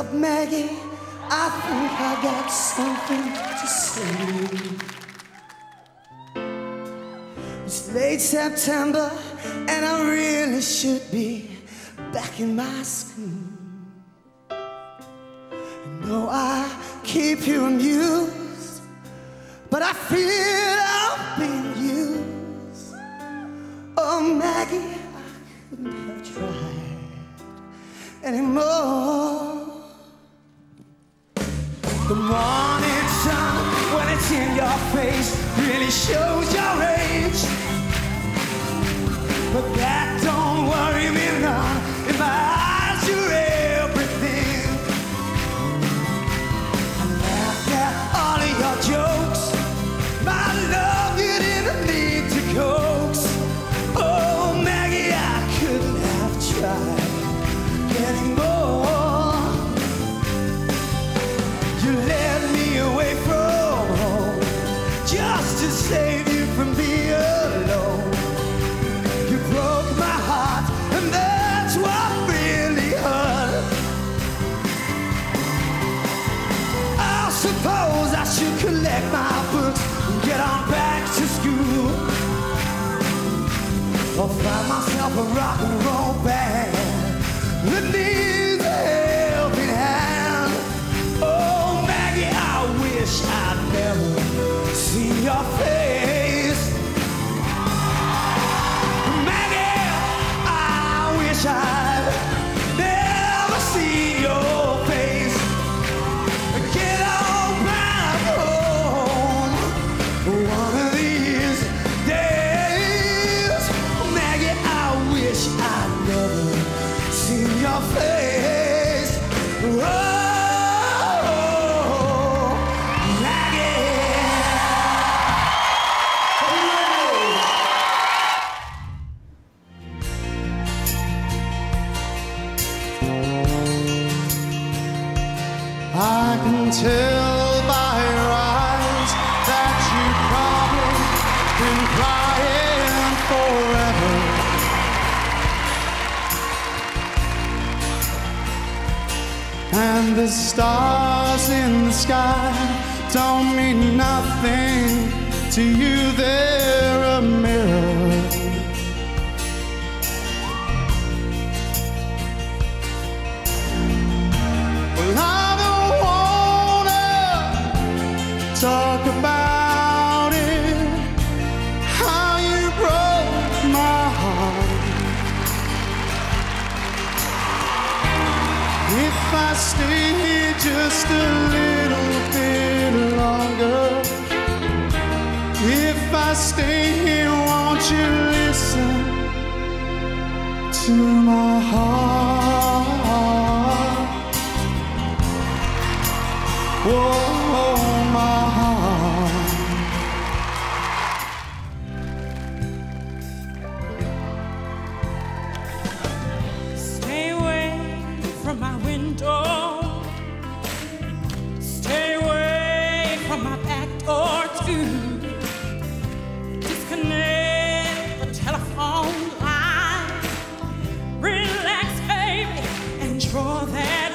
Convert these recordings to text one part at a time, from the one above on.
up, Maggie. I think I got something to say. It's late September, and I really should be back in my school. I know I keep you amused, but I feel I'm being used. Oh, Maggie, I couldn't have tried anymore. The morning sun, when it's in your face, really shows your age. But that don't worry me none. In my eyes, you're everything. I laughed at all of your jokes. My love, you didn't need to coax. Oh, Maggie, I couldn't have tried anymore. Just to save you from being alone, you broke my heart, and that's what really hurt. I suppose I should collect my books and get on back to school, or find myself a rock and roll band that needs a helping hand. Oh, Maggie, I wish I'd never see your face. Maggie, I wish I'd never see your face. Get on back home one of these days. Maggie, I wish I'd never see your face. Oh, I can tell by your eyes that you've probably been crying forever. And the stars in the sky don't mean nothing to you, they're a mirror. Talk about it, how you broke my heart. If I stay here just a little bit longer, if I stay here, won't you listen to my heart? Whoa, my heart. Stay away from my window, stay away from my back door too. Disconnect the telephone line, relax baby and draw that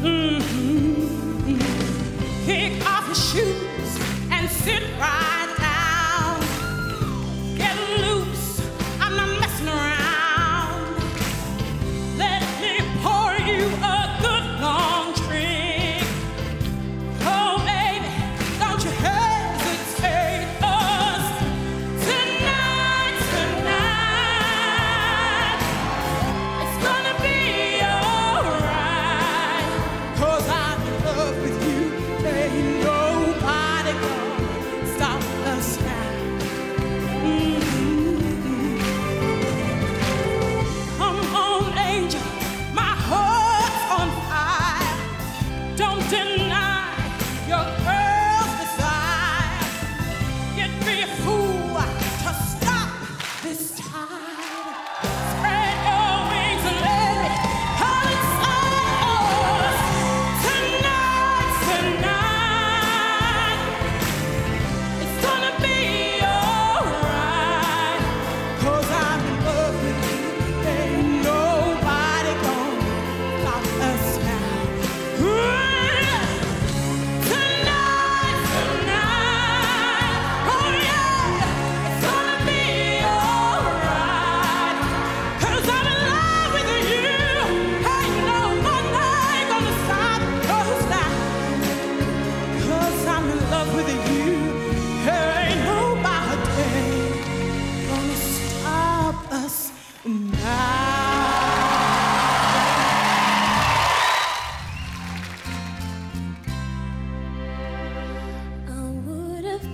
line. Kick off your shoes and sit right down. Get loose, I'm not messing around. Let me pour you a good long drink. Oh, baby, don't you hesitate us tonight, tonight. It's gonna be alright, 'cause I'm in love with you. Nobody gonna stop.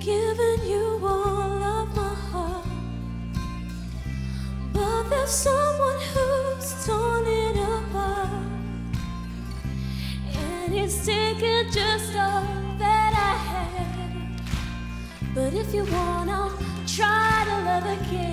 given you all of my heart, but there's someone who's torn it apart, and it's taken just all that I had. But if you want, I'll try to love again.